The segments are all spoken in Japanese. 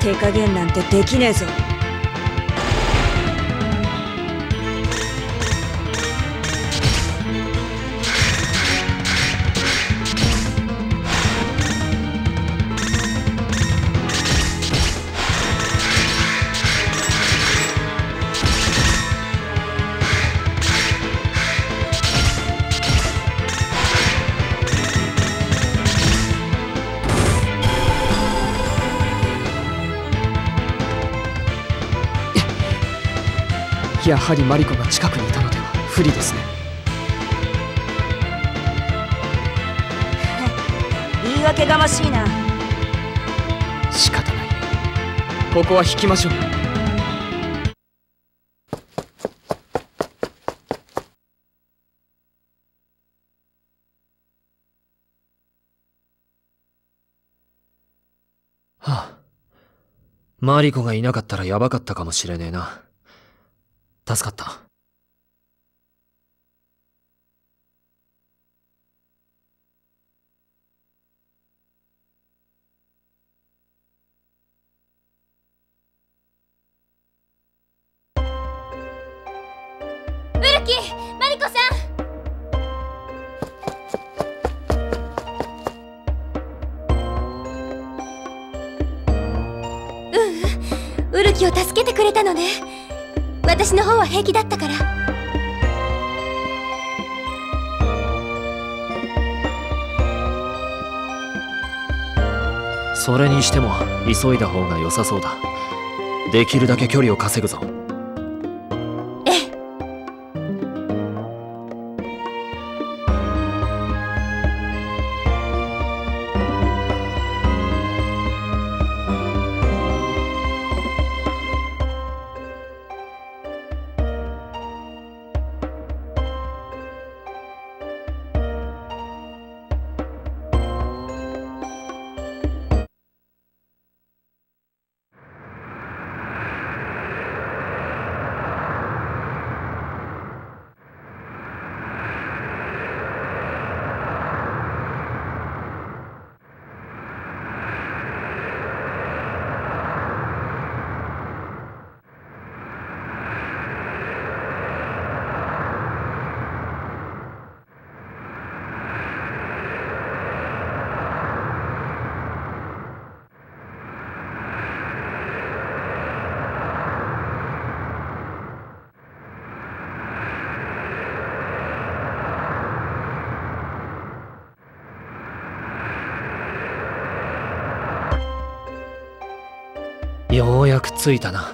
手加減なんてできねえぞ。やはりマリコが近くにいたのでは不利ですね。言い訳がましいな。仕方ない。ここは引きましょう。はあ、マリコがいなかったらやばかったかもしれねえな。助かった。ウルキ、マリコさん。ウルキを助けてくれたのね。私の方は平気だったから。それにしても急いだ方が良さそうだ。できるだけ距離を稼ぐぞ。ええ。ようやく着いたな。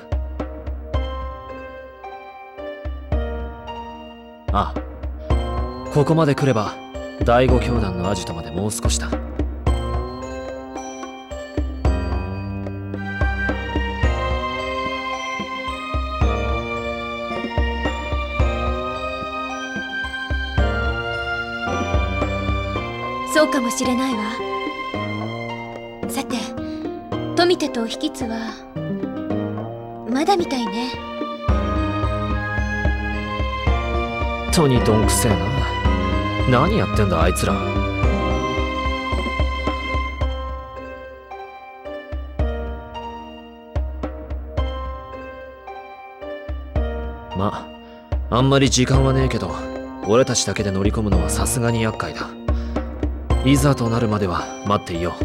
ああ、ここまで来れば第5教団のアジトまでもう少しだ。そうかもしれないわ。さて、富手と引津はまだみたいね。本当にどんくせえな。何やってんだあいつら。まあんまり時間はねえけど、俺たちだけで乗り込むのはさすがに厄介だ。いざとなるまでは待っていよう。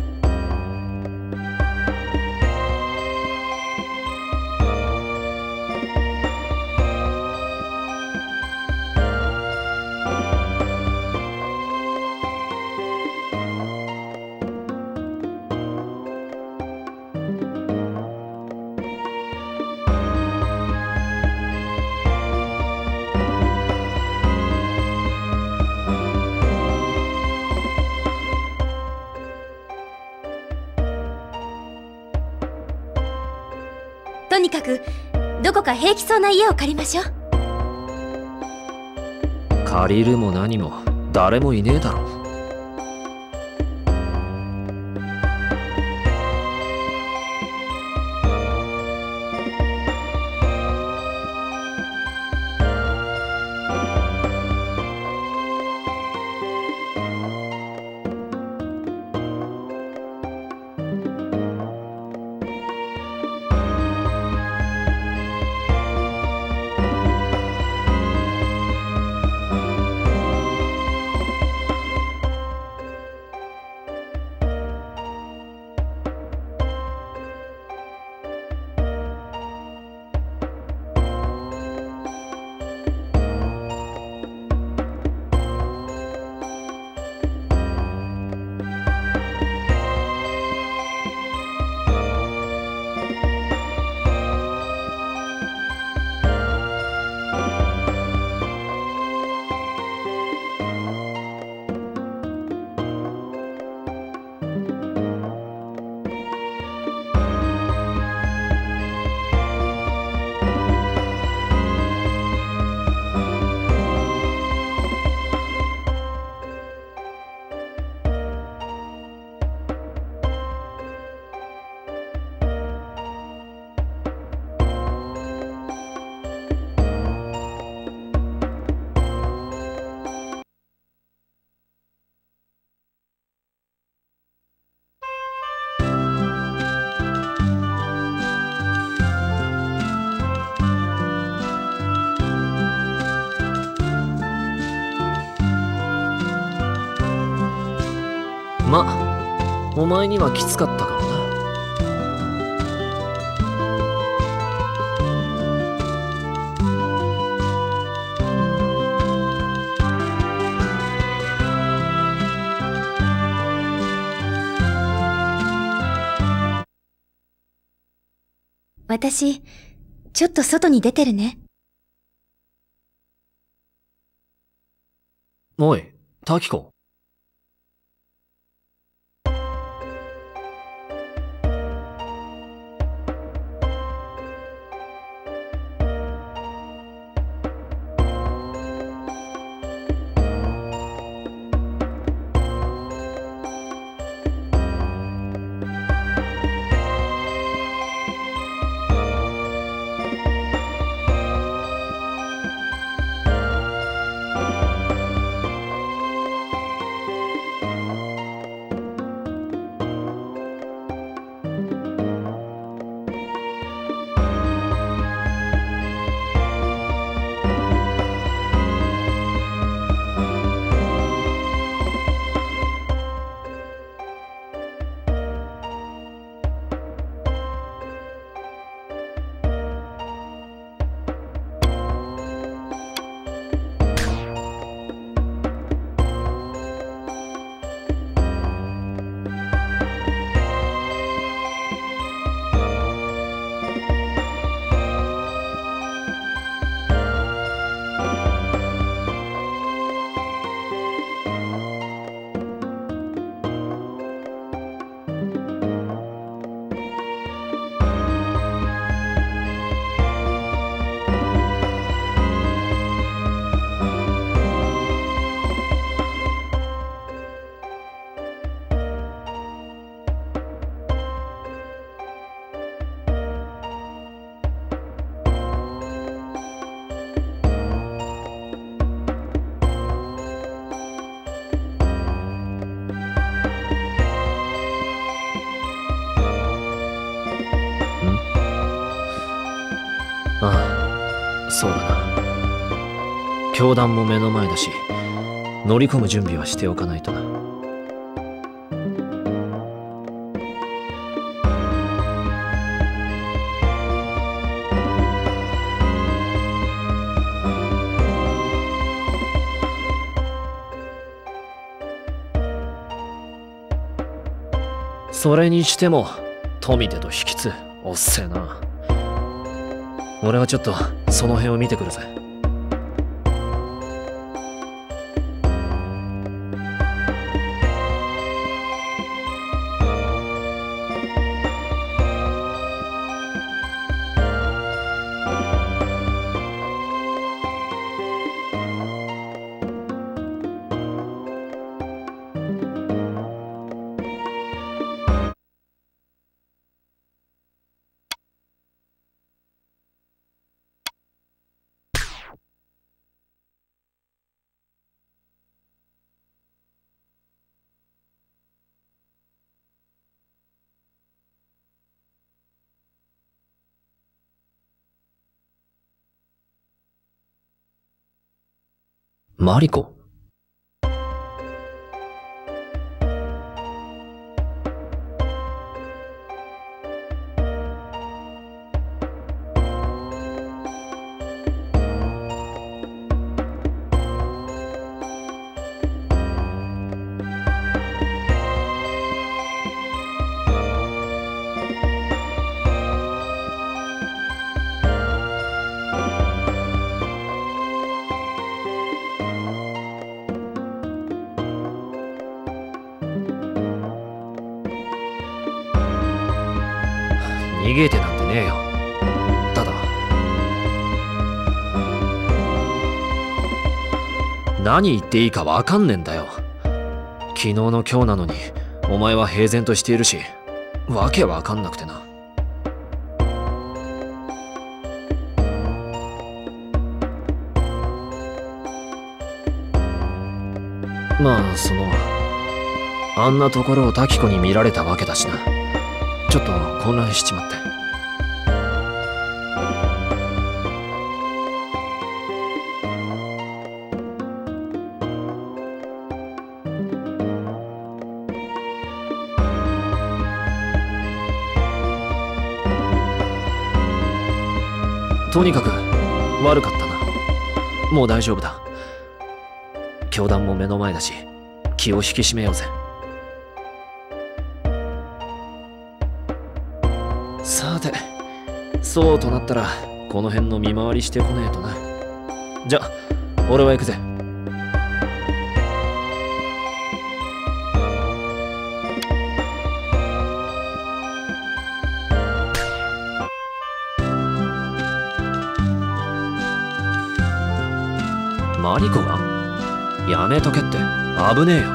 とにかくどこか平気そうな家を借りましょう。借りるも何も誰もいねえだろ。ま、お前にはきつかったかもな。私、ちょっと外に出てるね。おい、タキコ。そうだな。教団も目の前だし、乗り込む準備はしておかないとな。それにしても富手と引津おっせえな。俺はちょっとその辺を見てくるぜ。マリコ。逃げてなんてねえよ。ただ何言っていいかわかんねえんだよ。昨日の今日なのにお前は平然としているし、わけわかんなくてな。まああんなところをタキコに見られたわけだしな。ちょっと混乱しちまって。とにかく悪かったな。もう大丈夫だ。教団も目の前だし、気を引き締めようぜ。さて、そうとなったらこの辺の見回りしてこねえとな。じゃあ俺は行くぜ。マリコが？やめとけって、危ねえよ。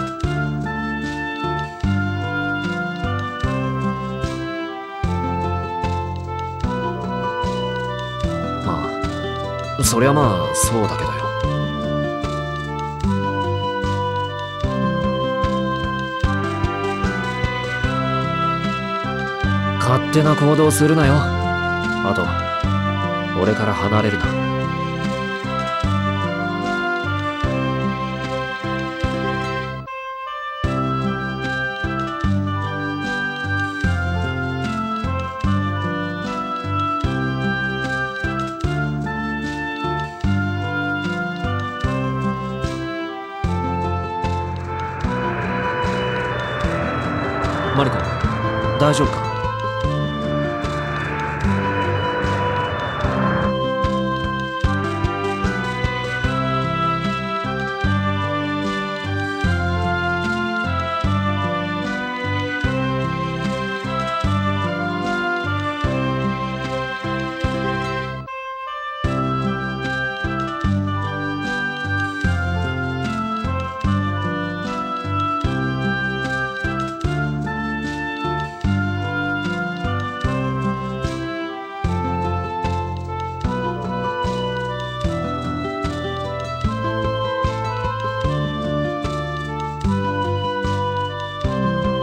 まあそりゃまあそうだけどよ。勝手な行動するなよ。あと俺から離れるな。マリコ、大丈夫か？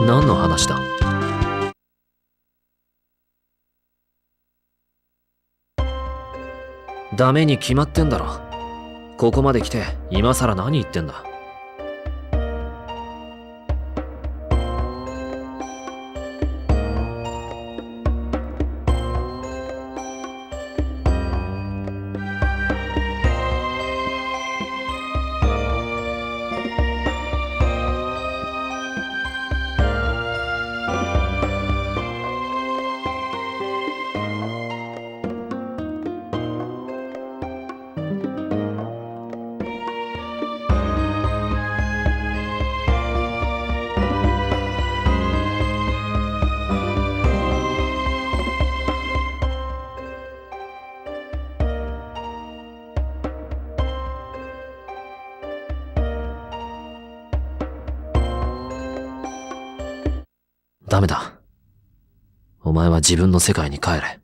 何の話だ？ダメに決まってんだろ。ここまで来て今さら何言ってんだ。ダメだ。お前は自分の世界に帰れ。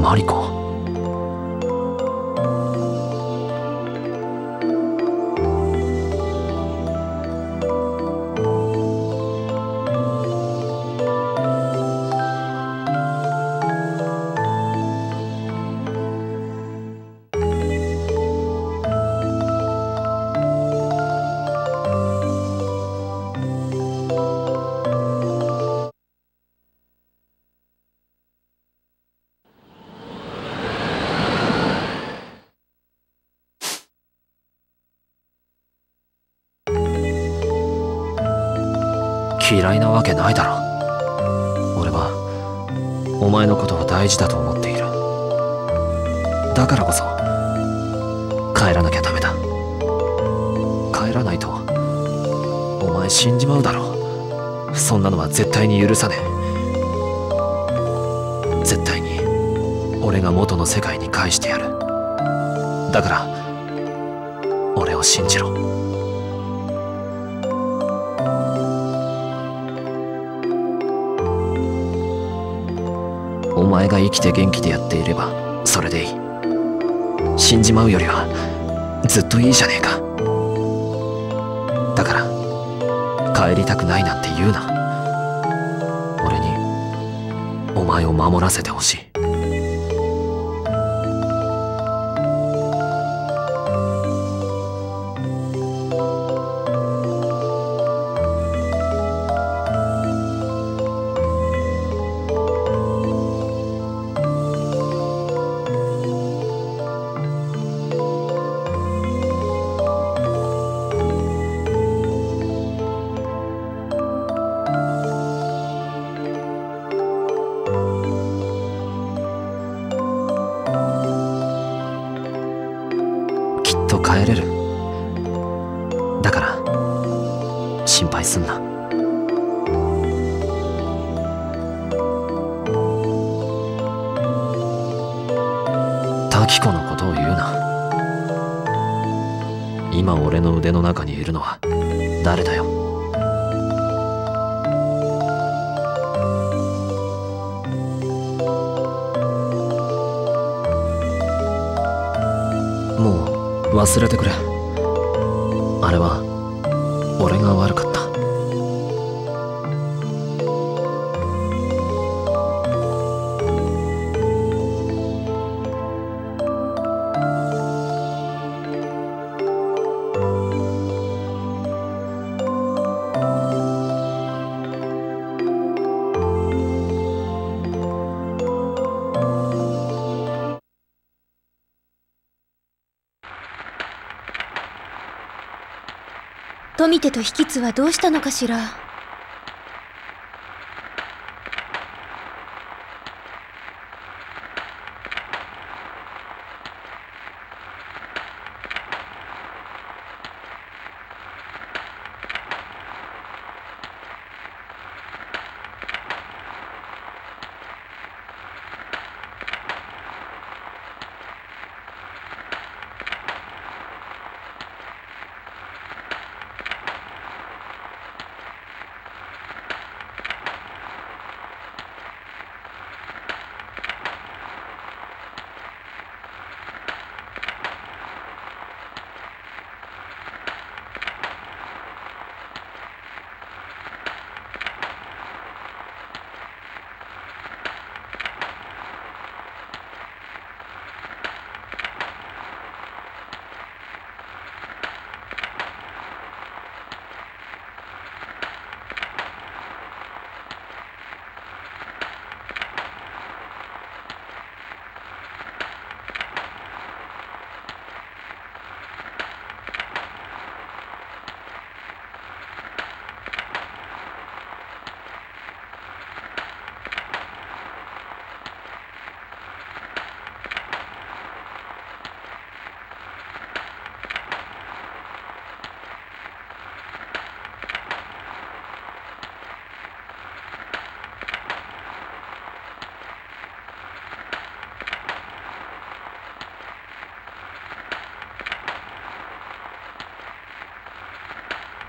マリコ。嫌いなわけないだろ。俺はお前のことは大事だと思っている。だからこそ帰らなきゃダメだ。帰らないとお前死んじまうだろ。そんなのは絶対に許さねえ。絶対に俺が元の世界に返してやる。だから俺を信じろ。お前が生きて元気でやっていればそれでいい。死んじまうよりはずっといいじゃねえか。だから帰りたくないなんて言うな。俺にお前を守らせてほしい。忘れてくれ。あれは俺が悪かった。富手と比企津はどうしたのかしら。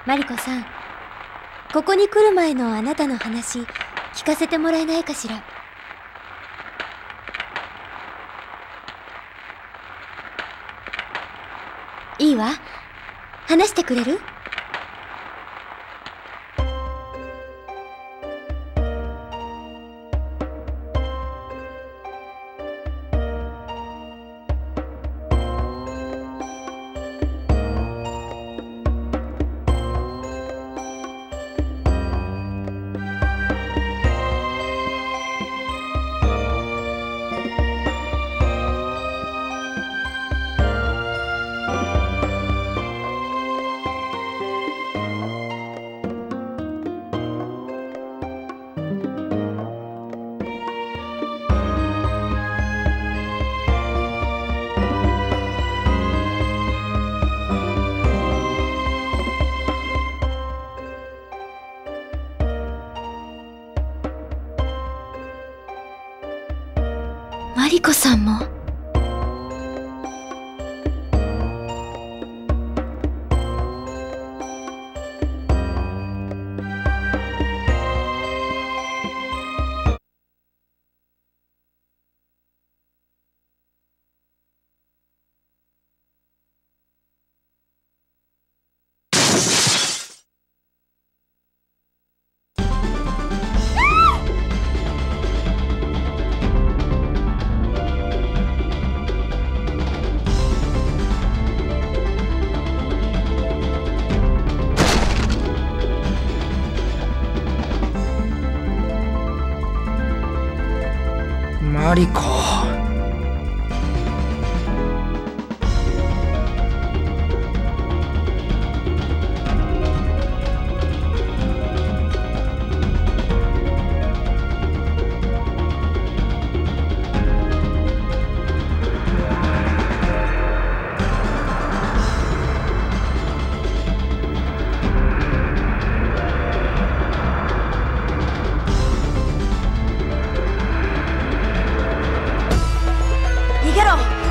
マリコさん、ここに来る前のあなたの話、聞かせてもらえないかしら。いいわ。話してくれる？マリコさんもマリコ。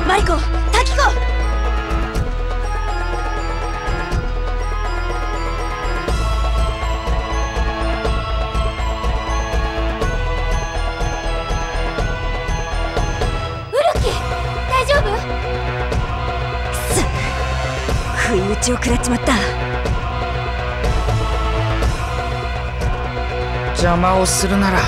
マリコ、タキコ。ウルキ、大丈夫？くそ、不意打ちを食らっちまった。邪魔をするなら。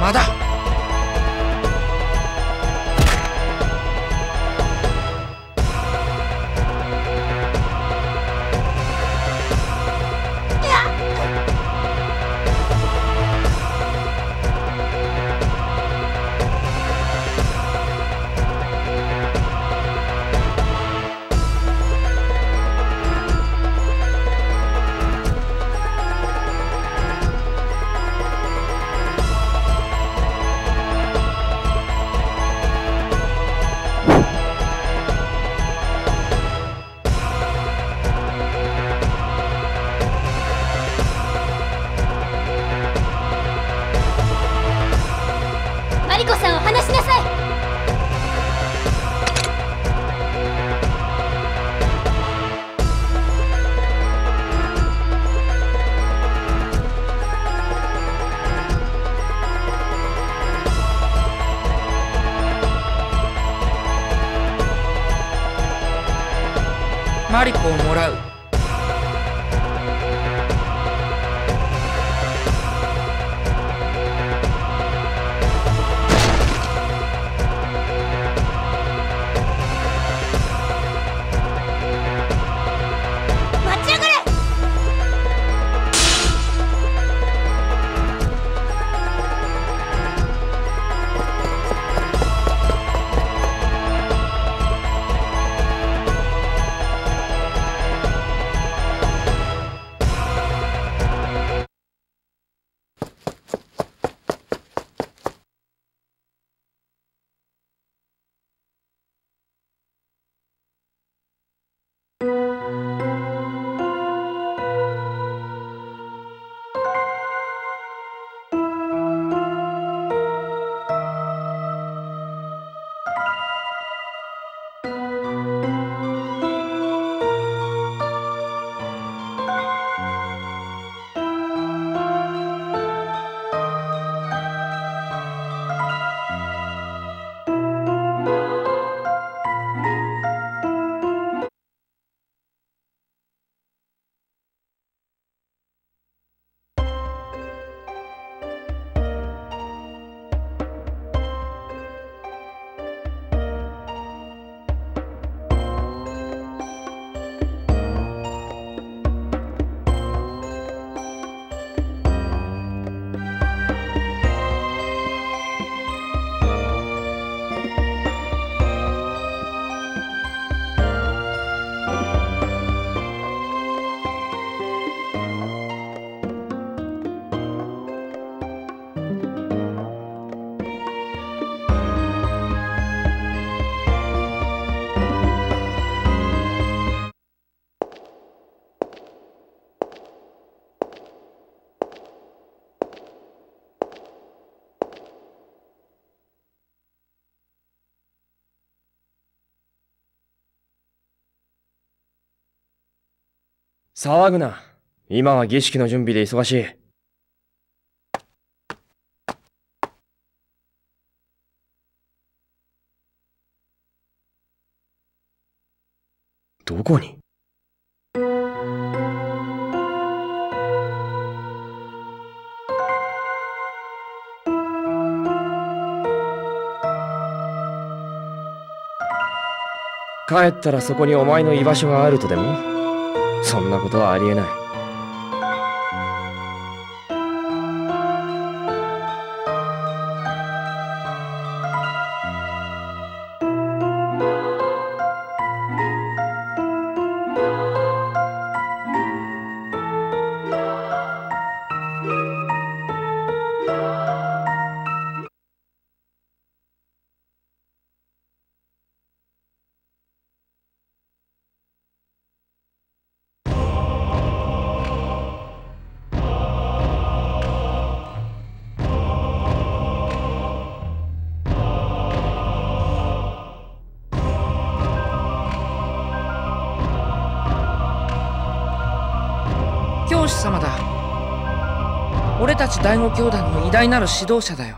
まだマリコをもらう。騒ぐな。今は儀式の準備で忙しい。どこに？帰ったらそこにお前の居場所があるとでも？そんなことはありえない。教師様だ。俺たち第五教団の偉大なる指導者だよ。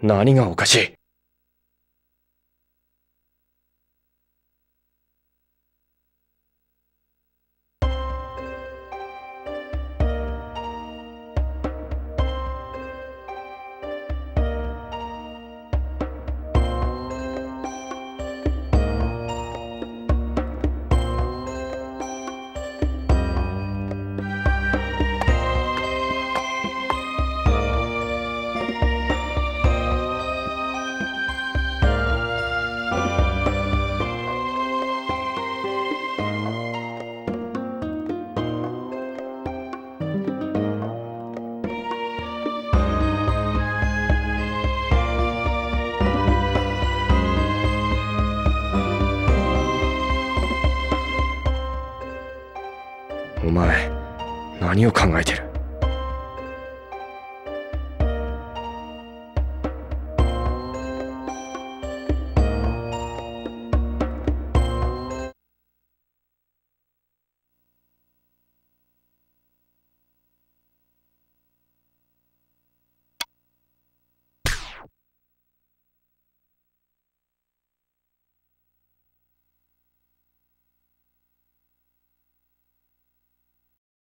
何がおかしい？お前、何を考えてる？